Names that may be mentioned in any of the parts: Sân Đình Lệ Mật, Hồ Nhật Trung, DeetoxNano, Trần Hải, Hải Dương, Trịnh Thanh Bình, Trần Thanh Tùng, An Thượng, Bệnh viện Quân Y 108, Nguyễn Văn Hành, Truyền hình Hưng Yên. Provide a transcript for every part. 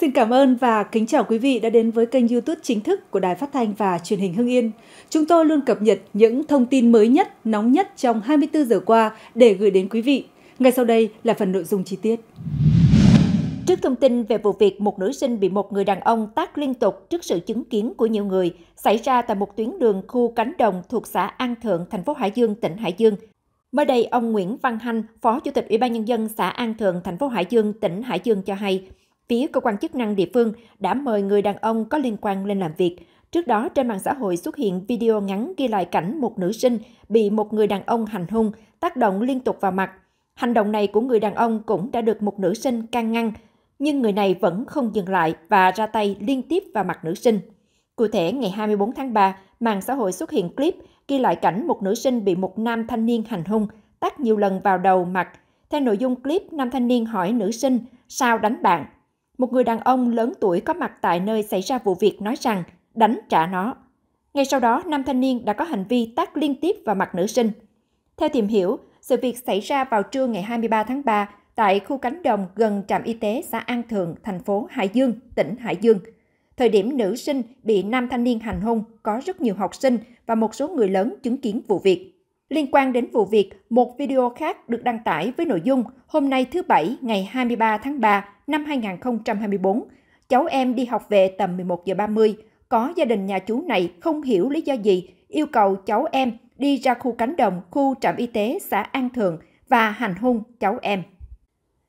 Xin cảm ơn và kính chào quý vị đã đến với kênh YouTube chính thức của Đài Phát thanh và Truyền hình Hưng Yên. Chúng tôi luôn cập nhật những thông tin mới nhất, nóng nhất trong 24 giờ qua để gửi đến quý vị. Ngay sau đây là phần nội dung chi tiết. Trước thông tin về vụ việc một nữ sinh bị một người đàn ông tát liên tục trước sự chứng kiến của nhiều người xảy ra tại một tuyến đường khu cánh đồng thuộc xã An Thượng, thành phố Hải Dương, tỉnh Hải Dương. Mới đây, ông Nguyễn Văn Hành, Phó Chủ tịch Ủy ban Nhân dân xã An Thượng, thành phố Hải Dương, tỉnh Hải Dương cho hay, phía cơ quan chức năng địa phương đã mời người đàn ông có liên quan lên làm việc. Trước đó, trên mạng xã hội xuất hiện video ngắn ghi lại cảnh một nữ sinh bị một người đàn ông hành hung, tác động liên tục vào mặt. Hành động này của người đàn ông cũng đã được một nữ sinh can ngăn, nhưng người này vẫn không dừng lại và ra tay liên tiếp vào mặt nữ sinh. Cụ thể, ngày 24 tháng 3, mạng xã hội xuất hiện clip ghi lại cảnh một nữ sinh bị một nam thanh niên hành hung, tát nhiều lần vào đầu mặt. Theo nội dung clip, nam thanh niên hỏi nữ sinh, sao đánh bạn? Một người đàn ông lớn tuổi có mặt tại nơi xảy ra vụ việc nói rằng, đánh trả nó. Ngay sau đó, nam thanh niên đã có hành vi tát liên tiếp vào mặt nữ sinh. Theo tìm hiểu, sự việc xảy ra vào trưa ngày 23 tháng 3 tại khu cánh đồng gần trạm y tế xã An Thượng, thành phố Hải Dương, tỉnh Hải Dương. Thời điểm nữ sinh bị nam thanh niên hành hung, có rất nhiều học sinh và một số người lớn chứng kiến vụ việc. Liên quan đến vụ việc, một video khác được đăng tải với nội dung hôm nay thứ Bảy ngày 23 tháng 3 năm 2024. Cháu em đi học về tầm 11:30, có gia đình nhà chú này không hiểu lý do gì yêu cầu cháu em đi ra khu cánh đồng, khu trạm y tế xã An Thượng và hành hung cháu em.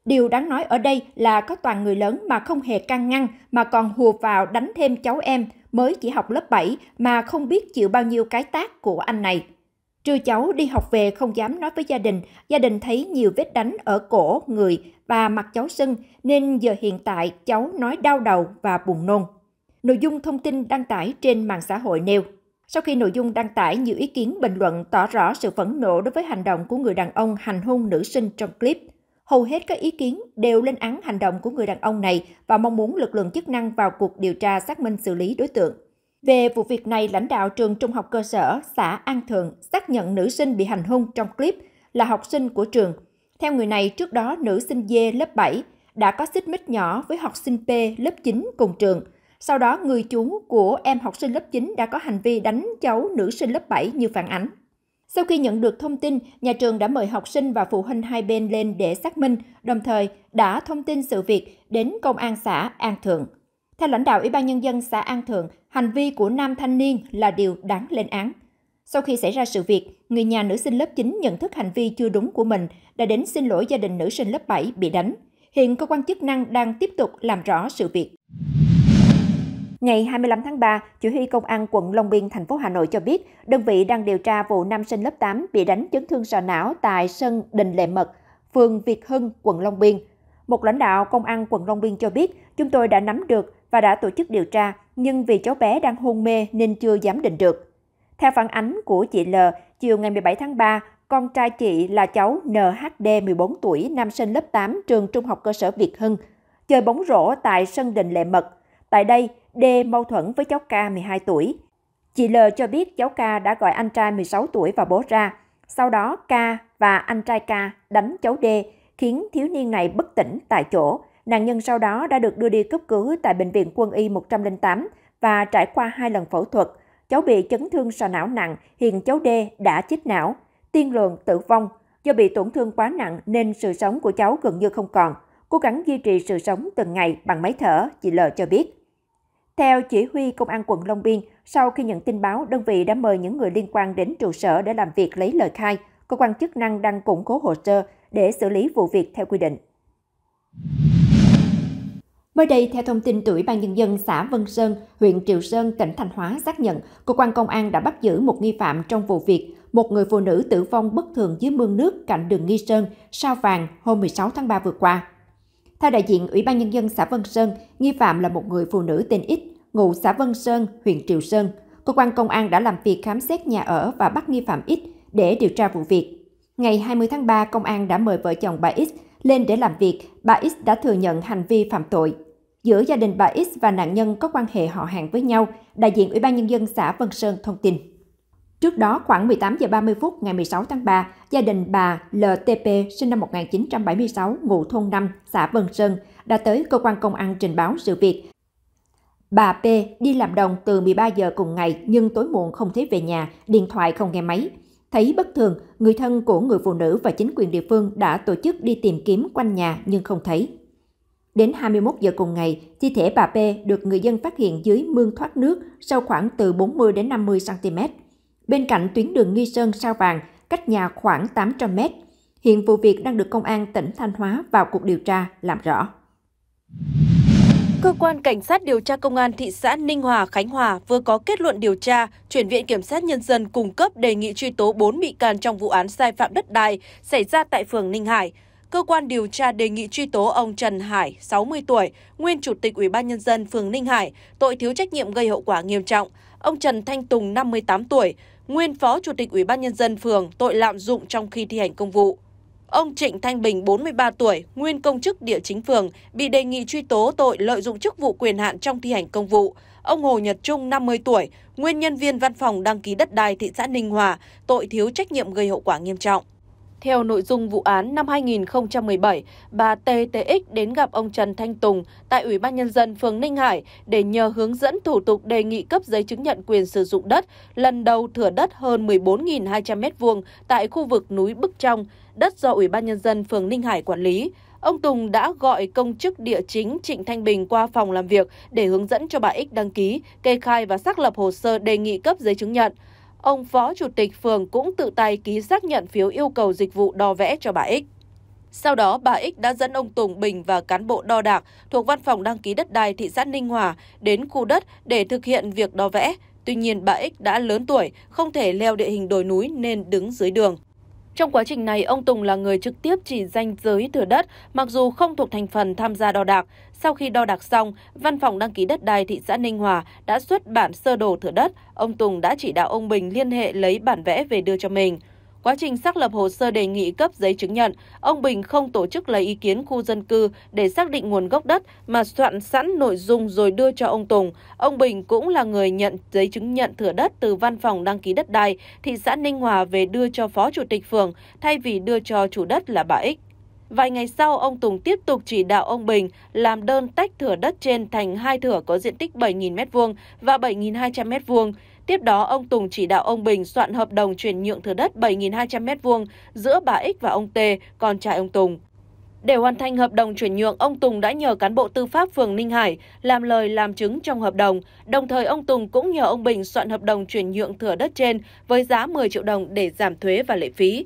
Điều đáng nói ở đây là có toàn người lớn mà không hề can ngăn mà còn hùa vào đánh thêm cháu em mới chỉ học lớp 7 mà không biết chịu bao nhiêu cái tát của anh này. Trưa cháu đi học về không dám nói với gia đình thấy nhiều vết đánh ở cổ, người và mặt cháu sưng nên giờ hiện tại cháu nói đau đầu và buồn nôn. Nội dung thông tin đăng tải trên mạng xã hội nêu. Sau khi nội dung đăng tải, nhiều ý kiến bình luận tỏ rõ sự phẫn nộ đối với hành động của người đàn ông hành hung nữ sinh trong clip. Hầu hết các ý kiến đều lên án hành động của người đàn ông này và mong muốn lực lượng chức năng vào cuộc điều tra xác minh xử lý đối tượng. Về vụ việc này, lãnh đạo trường trung học cơ sở xã An Thượng xác nhận nữ sinh bị hành hung trong clip là học sinh của trường. Theo người này, trước đó nữ sinh D lớp 7 đã có xích mích nhỏ với học sinh P lớp 9 cùng trường. Sau đó, người chú của em học sinh lớp 9 đã có hành vi đánh cháu nữ sinh lớp 7 như phản ánh. Sau khi nhận được thông tin, nhà trường đã mời học sinh và phụ huynh hai bên lên để xác minh, đồng thời đã thông tin sự việc đến công an xã An Thượng. Theo lãnh đạo Ủy ban Nhân dân xã An Thượng, hành vi của nam thanh niên là điều đáng lên án. Sau khi xảy ra sự việc, người nhà nữ sinh lớp 9 nhận thức hành vi chưa đúng của mình đã đến xin lỗi gia đình nữ sinh lớp 7 bị đánh. Hiện cơ quan chức năng đang tiếp tục làm rõ sự việc. Ngày 25 tháng 3, Chỉ huy Công an quận Long Biên, thành phố Hà Nội cho biết, đơn vị đang điều tra vụ nam sinh lớp 8 bị đánh chấn thương sọ não tại Sân Đình Lệ Mật, phường Việt Hưng, quận Long Biên. Một lãnh đạo Công an quận Long Biên cho biết, chúng tôi đã nắm được và đã tổ chức điều tra, nhưng vì cháu bé đang hôn mê nên chưa giám định được. Theo phản ánh của chị L, chiều ngày 17 tháng 3, con trai chị là cháu NHD 14 tuổi, nam sinh lớp 8 trường trung học cơ sở Việt Hưng, chơi bóng rổ tại Sân Đình Lệ Mật. Tại đây, D mâu thuẫn với cháu K 12 tuổi. Chị L cho biết cháu K đã gọi anh trai 16 tuổi và bố ra. Sau đó K và anh trai K đánh cháu D, khiến thiếu niên này bất tỉnh tại chỗ. Nạn nhân sau đó đã được đưa đi cấp cứu tại Bệnh viện Quân Y 108 và trải qua 2 lần phẫu thuật. Cháu bị chấn thương sọ não nặng, hiện cháu D đã chết não, tiên lượng tử vong. Do bị tổn thương quá nặng nên sự sống của cháu gần như không còn. Cố gắng duy trì sự sống từng ngày bằng máy thở, chị L cho biết. Theo chỉ huy Công an quận Long Biên, sau khi nhận tin báo, đơn vị đã mời những người liên quan đến trụ sở để làm việc lấy lời khai. Cơ quan chức năng đang củng cố hồ sơ để xử lý vụ việc theo quy định. Mới đây, theo thông tin từ Ủy ban Nhân dân xã Vân Sơn, huyện Triệu Sơn, tỉnh Thanh Hóa xác nhận, cơ quan công an đã bắt giữ một nghi phạm trong vụ việc một người phụ nữ tử vong bất thường dưới mương nước cạnh đường Nghi Sơn, Sao Vàng hôm 16 tháng 3 vừa qua. Theo đại diện Ủy ban Nhân dân xã Vân Sơn, nghi phạm là một người phụ nữ tên X, ngụ xã Vân Sơn, huyện Triệu Sơn. Cơ quan công an đã làm việc khám xét nhà ở và bắt nghi phạm X để điều tra vụ việc. Ngày 20 tháng 3, công an đã mời vợ chồng bà X lên để làm việc. Bà X đã thừa nhận hành vi phạm tội. Giữa gia đình bà X và nạn nhân có quan hệ họ hàng với nhau, đại diện Ủy ban Nhân dân xã Vân Sơn thông tin. Trước đó, khoảng 18 giờ 30 phút ngày 16 tháng 3, gia đình bà LTP sinh năm 1976, ngụ thôn 5, xã Vân Sơn, đã tới cơ quan công an trình báo sự việc. Bà P đi làm đồng từ 13 giờ cùng ngày nhưng tối muộn không thấy về nhà, điện thoại không nghe máy. Thấy bất thường, người thân của người phụ nữ và chính quyền địa phương đã tổ chức đi tìm kiếm quanh nhà nhưng không thấy. Đến 21 giờ cùng ngày, thi thể bà P được người dân phát hiện dưới mương thoát nước sâu khoảng từ 40 đến 50 cm. Bên cạnh tuyến đường Nghi Sơn Sao Vàng, cách nhà khoảng 800 m. Hiện vụ việc đang được Công an tỉnh Thanh Hóa vào cuộc điều tra làm rõ. Cơ quan Cảnh sát điều tra Công an thị xã Ninh Hòa, Khánh Hòa vừa có kết luận điều tra, chuyển Viện Kiểm sát Nhân dân cung cấp đề nghị truy tố 4 bị can trong vụ án sai phạm đất đai xảy ra tại phường Ninh Hải. Cơ quan điều tra đề nghị truy tố ông Trần Hải, 60 tuổi, nguyên Chủ tịch Ủy ban Nhân dân phường Ninh Hải, tội thiếu trách nhiệm gây hậu quả nghiêm trọng. Ông Trần Thanh Tùng, 58 tuổi, nguyên Phó Chủ tịch Ủy ban Nhân dân phường, tội lạm dụng trong khi thi hành công vụ. Ông Trịnh Thanh Bình, 43 tuổi, nguyên công chức địa chính phường, bị đề nghị truy tố tội lợi dụng chức vụ quyền hạn trong thi hành công vụ. Ông Hồ Nhật Trung, 50 tuổi, nguyên nhân viên văn phòng đăng ký đất đai thị xã Ninh Hòa, tội thiếu trách nhiệm gây hậu quả nghiêm trọng. Theo nội dung vụ án, năm 2017, bà TTX đến gặp ông Trần Thanh Tùng tại Ủy ban Nhân dân phường Ninh Hải để nhờ hướng dẫn thủ tục đề nghị cấp giấy chứng nhận quyền sử dụng đất lần đầu thửa đất hơn 14.200 m² tại khu vực núi Bức Trong, đất do Ủy ban Nhân dân phường Ninh Hải quản lý. Ông Tùng đã gọi công chức địa chính Trịnh Thanh Bình qua phòng làm việc để hướng dẫn cho bà X đăng ký, kê khai và xác lập hồ sơ đề nghị cấp giấy chứng nhận. Ông Phó Chủ tịch phường cũng tự tay ký xác nhận phiếu yêu cầu dịch vụ đo vẽ cho bà X. Sau đó, bà X đã dẫn ông Tùng, Bình và cán bộ đo đạc thuộc văn phòng đăng ký đất đai thị xã Ninh Hòa đến khu đất để thực hiện việc đo vẽ. Tuy nhiên, bà X đã lớn tuổi, không thể leo địa hình đồi núi nên đứng dưới đường. Trong quá trình này, ông Tùng là người trực tiếp chỉ ranh giới thửa đất, mặc dù không thuộc thành phần tham gia đo đạc. Sau khi đo đạc xong, Văn phòng đăng ký đất đai thị xã Ninh Hòa đã xuất bản sơ đồ thửa đất. Ông Tùng đã chỉ đạo ông Bình liên hệ lấy bản vẽ về đưa cho mình. Quá trình xác lập hồ sơ đề nghị cấp giấy chứng nhận, ông Bình không tổ chức lấy ý kiến khu dân cư để xác định nguồn gốc đất mà soạn sẵn nội dung rồi đưa cho ông Tùng. Ông Bình cũng là người nhận giấy chứng nhận thửa đất từ Văn phòng đăng ký đất đai thị xã Ninh Hòa về đưa cho Phó Chủ tịch phường thay vì đưa cho chủ đất là bà X. Vài ngày sau, ông Tùng tiếp tục chỉ đạo ông Bình làm đơn tách thửa đất trên thành hai thửa có diện tích 7.000 m² và 7.200 m². Tiếp đó, ông Tùng chỉ đạo ông Bình soạn hợp đồng chuyển nhượng thửa đất 7.200 m² giữa bà X và ông T, con trai ông Tùng. Để hoàn thành hợp đồng chuyển nhượng, ông Tùng đã nhờ cán bộ tư pháp phường Ninh Hải làm lời làm chứng trong hợp đồng. Đồng thời, ông Tùng cũng nhờ ông Bình soạn hợp đồng chuyển nhượng thửa đất trên với giá 10 triệu đồng để giảm thuế và lệ phí.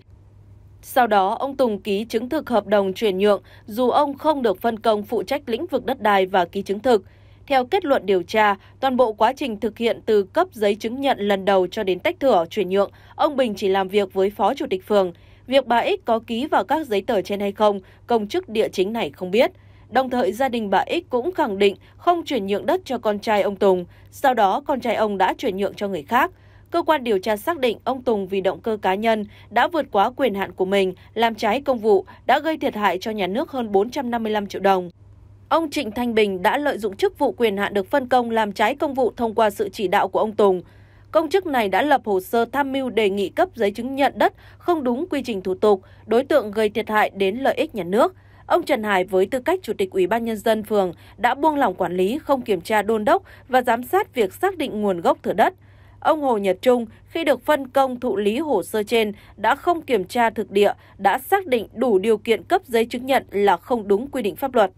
Sau đó, ông Tùng ký chứng thực hợp đồng chuyển nhượng, dù ông không được phân công phụ trách lĩnh vực đất đai và ký chứng thực. Theo kết luận điều tra, toàn bộ quá trình thực hiện từ cấp giấy chứng nhận lần đầu cho đến tách thửa chuyển nhượng, ông Bình chỉ làm việc với Phó Chủ tịch phường. Việc bà X có ký vào các giấy tờ trên hay không, công chức địa chính này không biết. Đồng thời, gia đình bà X cũng khẳng định không chuyển nhượng đất cho con trai ông Tùng. Sau đó, con trai ông đã chuyển nhượng cho người khác. Cơ quan điều tra xác định ông Tùng vì động cơ cá nhân đã vượt quá quyền hạn của mình, làm trái công vụ, đã gây thiệt hại cho nhà nước hơn 455 triệu đồng. Ông Trịnh Thanh Bình đã lợi dụng chức vụ quyền hạn được phân công làm trái công vụ thông qua sự chỉ đạo của ông Tùng. Công chức này đã lập hồ sơ tham mưu đề nghị cấp giấy chứng nhận đất không đúng quy trình thủ tục, đối tượng gây thiệt hại đến lợi ích nhà nước. Ông Trần Hải với tư cách Chủ tịch Ủy ban Nhân dân phường đã buông lỏng quản lý, không kiểm tra đôn đốc và giám sát việc xác định nguồn gốc thửa đất. Ông Hồ Nhật Trung, khi được phân công thụ lý hồ sơ trên, đã không kiểm tra thực địa, đã xác định đủ điều kiện cấp giấy chứng nhận là không đúng quy định pháp luật.